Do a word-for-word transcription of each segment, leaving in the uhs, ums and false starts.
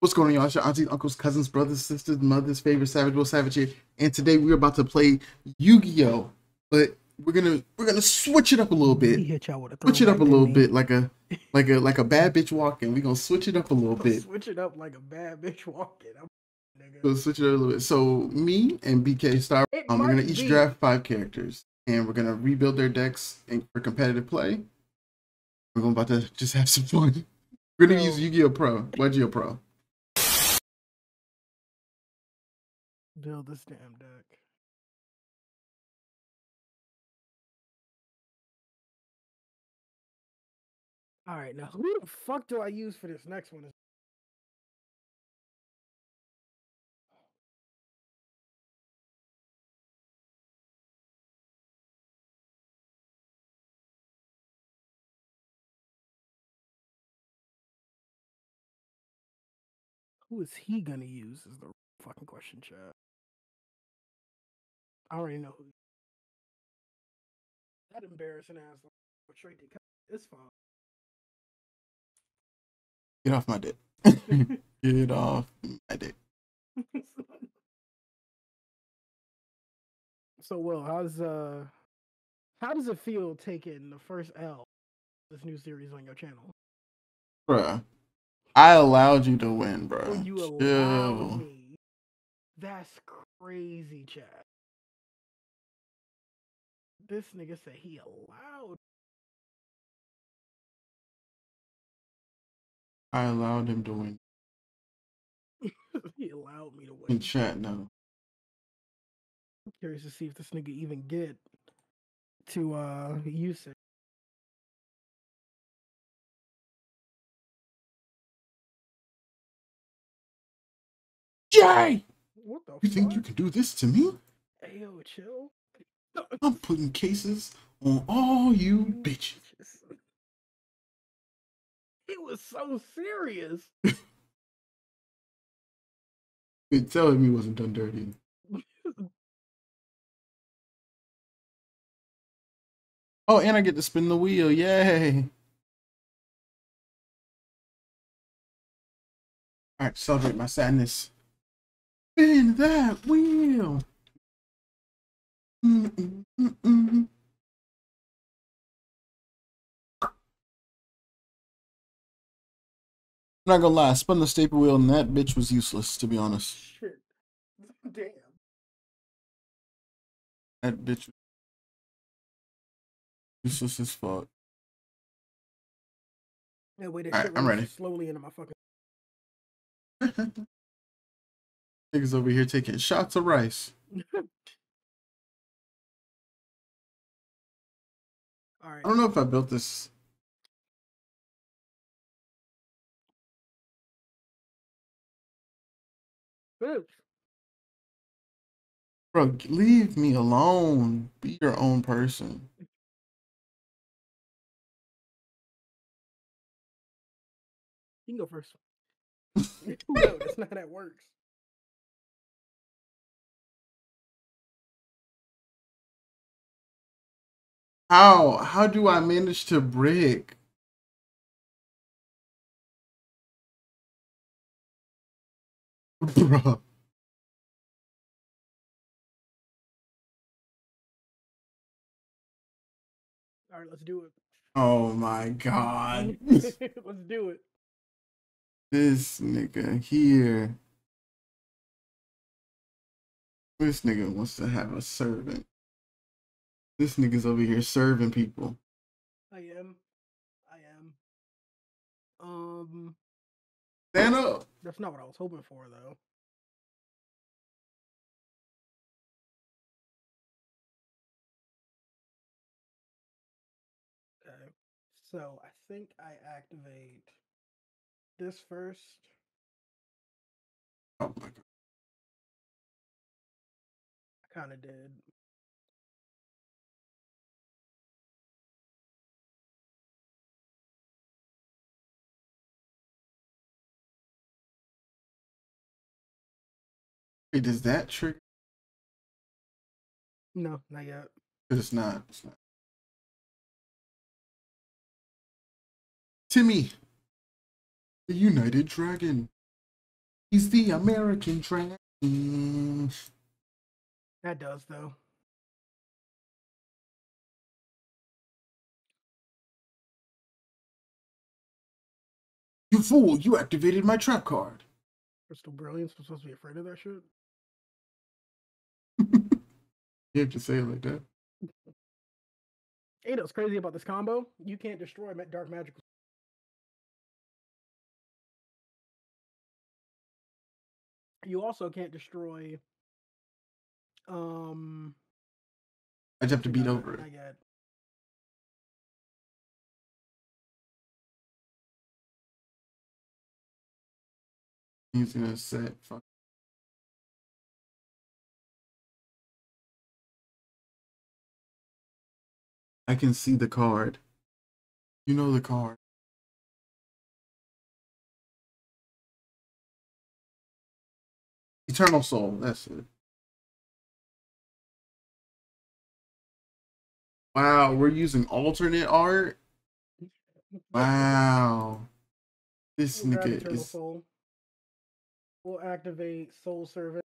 What's going on, y'all? It's your aunties, uncles, cousins, brothers, sisters, mothers, favorite savage, will savage here. And today we're about to play Yu-Gi-Oh, but we're gonna we're gonna switch it up a little bit. Switch it up a little bit, like a like a like a bad bitch walking. We're gonna switch it up a little bit. Switch it up like a bad bitch walking. We'll switch it up a little bit. So me and B K Star, um, we're gonna each draft five characters, and we're gonna rebuild their decks and for competitive play. We're gonna about to just have some fun. We're gonna use Yu-Gi-Oh Pro, Y G O Pro. Build this damn deck. All right, now who the fuck do I use for this next one? Who is he gonna use? Is the fucking question, chat. I already know who. That embarrassing ass portrayed the cut. It's fine. Get off my dick. Get off my dick. So, well, how's uh, how does it feel taking the first L this new series on your channel, bruh? I allowed you to win, bro. Oh, you allowed me. That's crazy, chat. This nigga said he allowed. I allowed him to win. He allowed me to win. In chat, no. I'm curious to see if this nigga even get to uh use it. Jay! What the fuck? You think you can do this to me? Hey, yo, chill. I'm putting cases on all you bitches. He was so serious. You could tell him he wasn't done dirty. Oh, and I get to spin the wheel. Yay! Alright, celebrate my sadness. Spin that wheel. Mm-mm, mm-mm. I'm not gonna lie, I spun the staple wheel and that bitch was useless, to be honest. Shit. Damn. That bitch was useless as fuck. Yeah, wait, that All shit right, I'm ready. Slowly into my fucking. Niggas over here taking shots of rice. All right. I don't know if I built this. Oops. Bro, leave me alone. Be your own person. You can go first. No, that's not how that works. How? How do I manage to brick? Bruh. All right, let's do it. Oh my God. Let's do it. This nigga here. This nigga wants to have a servant. This nigga's over here serving people. I am. I am. Um. Stand up. That's not what I was hoping for, though. Okay. So I think I activate this first. Oh my God. I kind of did. Wait, does that trigger? No, not yet. It's not. It's not. Timmy, the United Dragon. He's the American Dragon. That does, though. You fool, you activated my trap card. Crystal Brilliance was supposed to be afraid of that shit. You have to say it like that. You know what's crazy about this combo? You can't destroy Dark Magic. You also can't destroy. Um, I just have to beat know, over it. I get. Using a set. Fuck. I can see the card. You know the card. Eternal Soul, that's it. Wow, we're using alternate art? Wow. This we'll nigga Eternal is... Soul. We'll activate Soul Service.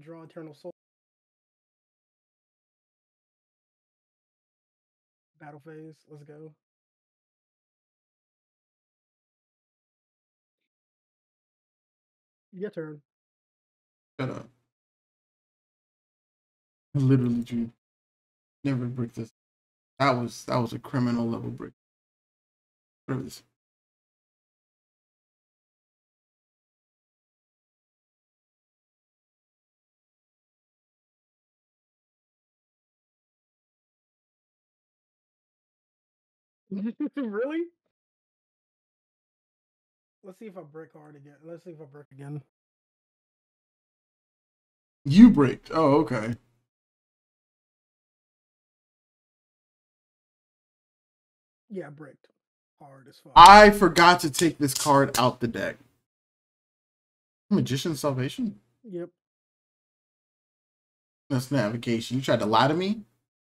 Draw Eternal Soul. Battle phase, let's go. Your turn. Shut up. I literally drew. Never brick this. That was that was a criminal level brick. Service. Really? Let's see if I brick hard again. Let's see if I brick again. You bricked. Oh, okay. Yeah, bricked hard as fuck. I forgot to take this card out the deck. Magician's Salvation? Yep. That's Navigation. You tried to lie to me?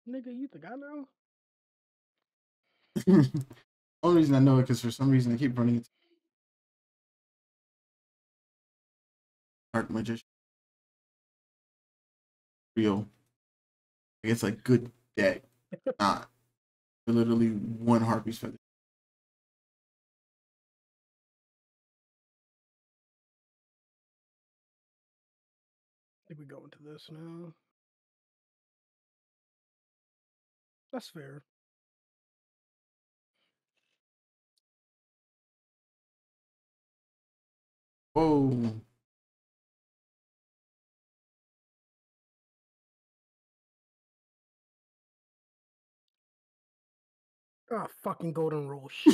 Nigga, you think I know? Only reason I know it because for some reason I keep running into Dark Magician. Real. I guess like good deck. Not. Literally one Harpy's Feather. I think we go into this now. That's fair. Whoa. Ah, oh, fucking golden rule shit.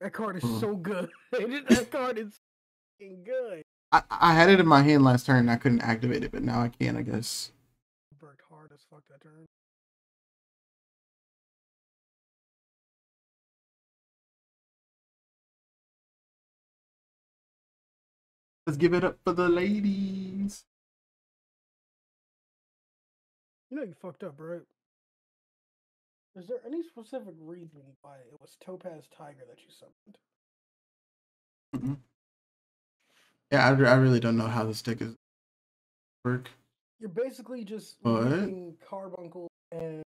That card is so good. That card is fucking good. I, I had it in my hand last turn and I couldn't activate it, but now I can, I guess. Burnt hard as fuck that turn. Let's give it up for the ladies. You know you fucked up, right? Is there any specific reason why it was Topaz Tiger that you summoned? Mm-hmm. Yeah, I, re I really don't know how this deck is work. You're basically just using Carbuncle and...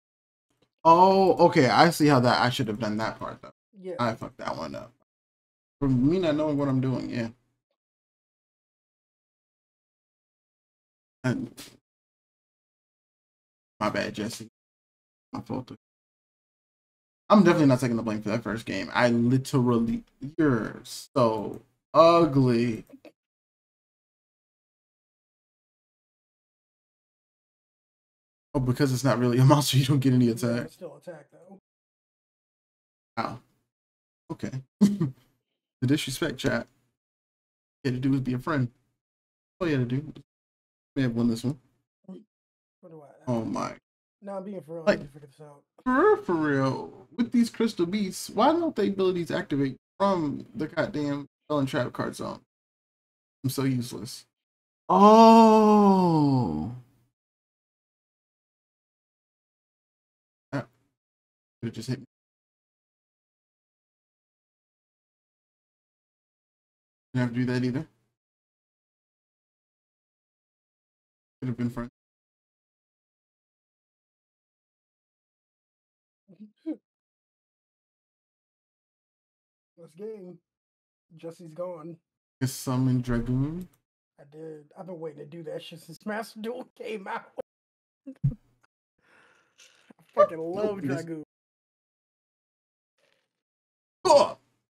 Oh, okay. I see how that... I should have done that part, though. Yeah. I fucked that one up. For me not knowing what I'm doing, yeah. And... My bad, Jesse. My fault. I'm definitely not taking the blame for that first game. I literally, you're so ugly. Oh, because it's not really a monster, you don't get any attack. Still attack though. Wow. Okay. The disrespect chat. All you had to do was be a friend. All you had to do. May have won this one. What do I? Oh my. No, I'm being for real. Like, I need to figure this out. For real, for real. With these crystal beasts, why don't the abilities activate from the goddamn spell and trap card zone? I'm so useless. Oh. It ah, just hit me. Didn't have to do that either. Could have been front. This game, Jesse's gone. You summoned Dragoon? I did. I've been waiting to do that shit since Master Duel came out. I fucking love Dragoon. Oh!